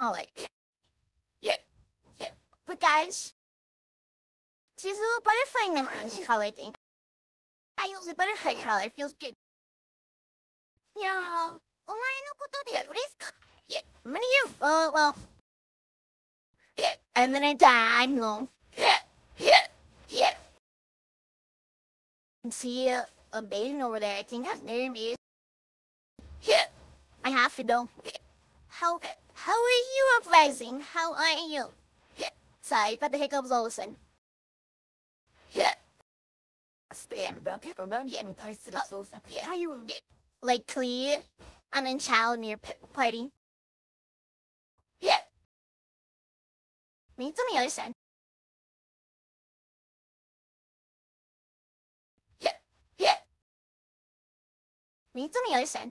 哦喂，but guys, this little butterfly necklace color thing. I use the butterfly color. It feels good. Yeah, お前のことで嬉しか。Yeah, many of well, yeah, and then I die. I'm long. Yeah. I can see a baby over there. I think his name is. Yeah, I have to know. How are you uprising? How are you? Yeah. Sorry, but the hiccups all of a sudden. Yeah. How you like clear and then child near party? Yeah. Meet on the other side. Yeah. Meet on the other side.